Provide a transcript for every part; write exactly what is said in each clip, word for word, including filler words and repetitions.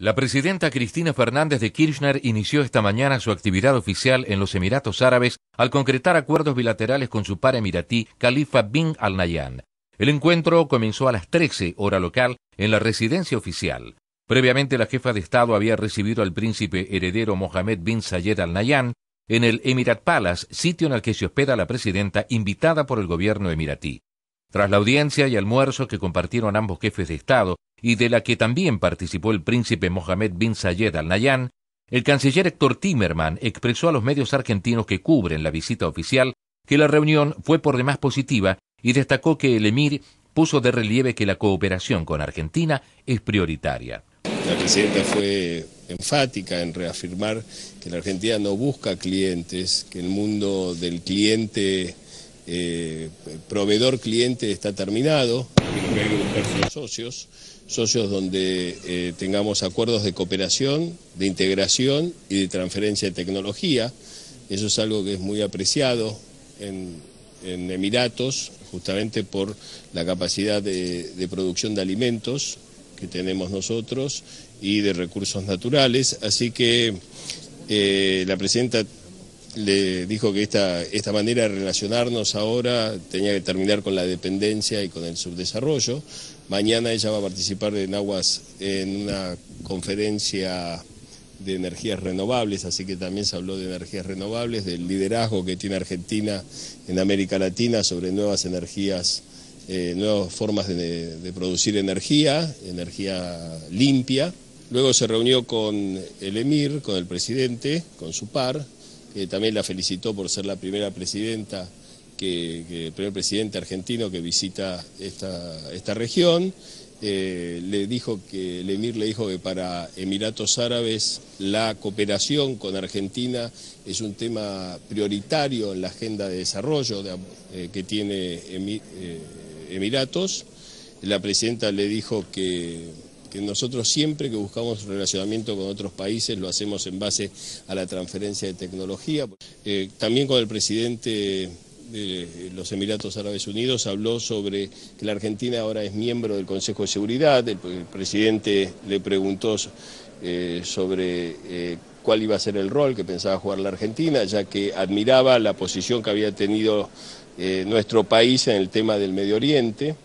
La presidenta Cristina Fernández de Kirchner inició esta mañana su actividad oficial en los Emiratos Árabes al concretar acuerdos bilaterales con su par emiratí, Khalifa bin Al Nahyan. El encuentro comenzó a las trece hora local en la residencia oficial. Previamente la jefa de Estado había recibido al príncipe heredero Mohamed bin Zayed Al Nahyan en el Emirat Palace, sitio en el que se hospeda la presidenta invitada por el gobierno emiratí. Tras la audiencia y almuerzo que compartieron ambos jefes de Estado y de la que también participó el príncipe Mohamed bin Zayed Al Nahyan, el canciller Héctor Timerman expresó a los medios argentinos que cubren la visita oficial que la reunión fue por demás positiva y destacó que el emir puso de relieve que la cooperación con Argentina es prioritaria. La presidenta fue enfática en reafirmar que la Argentina no busca clientes, que el mundo del cliente... Eh, proveedor-cliente está terminado, lo que hay que buscar son socios, socios donde eh, tengamos acuerdos de cooperación, de integración y de transferencia de tecnología. Eso es algo que es muy apreciado en, en Emiratos, justamente por la capacidad de, de producción de alimentos que tenemos nosotros y de recursos naturales. Así que eh, la presidenta le dijo que esta, esta manera de relacionarnos ahora tenía que terminar con la dependencia y con el subdesarrollo. Mañana ella va a participar en Aguas en una conferencia de energías renovables, así que también se habló de energías renovables, del liderazgo que tiene Argentina en América Latina sobre nuevas energías, eh, nuevas formas de, de producir energía, energía limpia. Luego se reunió con el emir, con el presidente, con su par, que también la felicitó por ser la primera presidenta, que, que el primer presidente argentino que visita esta, esta región. Eh, le dijo que, el emir le dijo que para Emiratos Árabes la cooperación con Argentina es un tema prioritario en la agenda de desarrollo de, eh, que tiene Emir, eh, Emiratos. La presidenta le dijo que... que nosotros siempre que buscamos relacionamiento con otros países lo hacemos en base a la transferencia de tecnología. Eh, también con el presidente de los Emiratos Árabes Unidos habló sobre que la Argentina ahora es miembro del Consejo de Seguridad. El, el presidente le preguntó eh, sobre eh, cuál iba a ser el rol que pensaba jugar la Argentina, ya que admiraba la posición que había tenido eh, nuestro país en el tema del Medio Oriente,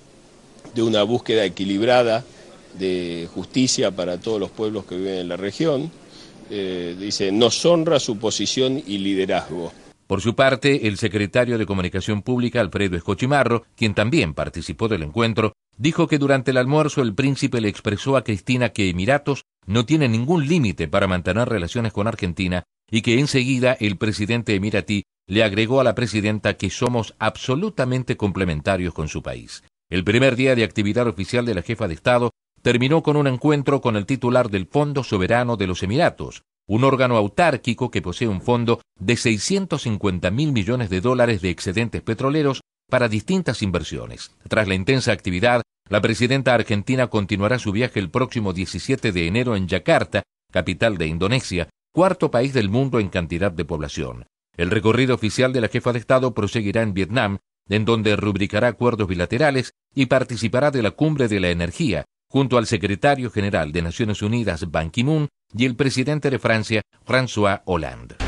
de una búsqueda equilibrada de justicia para todos los pueblos que viven en la región. Eh, dice, nos honra su posición y liderazgo. Por su parte, el secretario de Comunicación Pública, Alfredo Escochimarro, quien también participó del encuentro, dijo que durante el almuerzo el príncipe le expresó a Cristina que Emiratos no tiene ningún límite para mantener relaciones con Argentina y que enseguida el presidente emiratí le agregó a la presidenta que somos absolutamente complementarios con su país. El primer día de actividad oficial de la jefa de Estado terminó con un encuentro con el titular del Fondo Soberano de los Emiratos, un órgano autárquico que posee un fondo de seiscientos cincuenta mil millones de dólares de excedentes petroleros para distintas inversiones. Tras la intensa actividad, la presidenta argentina continuará su viaje el próximo diecisiete de enero en Yakarta, capital de Indonesia, cuarto país del mundo en cantidad de población. El recorrido oficial de la jefa de Estado proseguirá en Vietnam, en donde rubricará acuerdos bilaterales y participará de la Cumbre de la Energía, junto al secretario general de Naciones Unidas, Ban Ki-moon, y el presidente de Francia, François Hollande.